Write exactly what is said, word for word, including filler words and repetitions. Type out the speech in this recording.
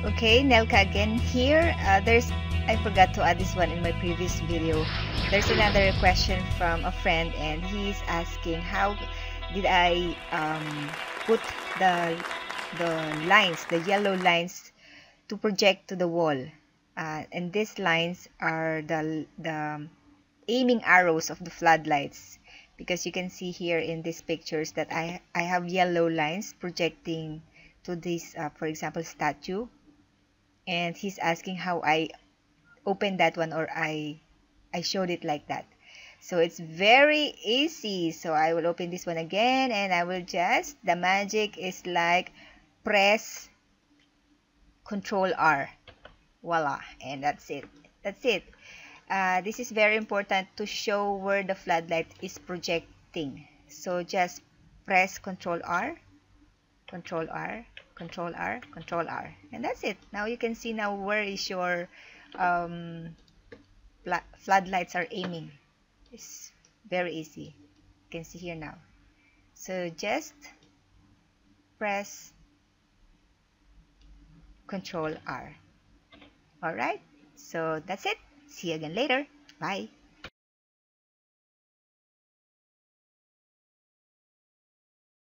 Okay, Nelka again here. Uh, there's I forgot to add this one in my previous video. There's another question from a friend, and he's asking how did I um, put the the lines, the yellow lines, to project to the wall. Uh, and these lines are the the aiming arrows of the floodlights, because you can see here in these pictures that I I have yellow lines projecting to this, uh, for example, statue. And he's asking how I opened that one, or I I showed it like that. So it's very easy. So I will open this one again, and I will just, the magic is like press Control R. Voila, and that's it. That's it. Uh, this is very important to show where the floodlight is projecting. So just press Control R, Control R, Control R, Control R, and that's it. Now you can see now where is your um, floodlights are aiming. It's very easy. You can see here now. So just press Control R. Alright, so that's it. See you again later. Bye.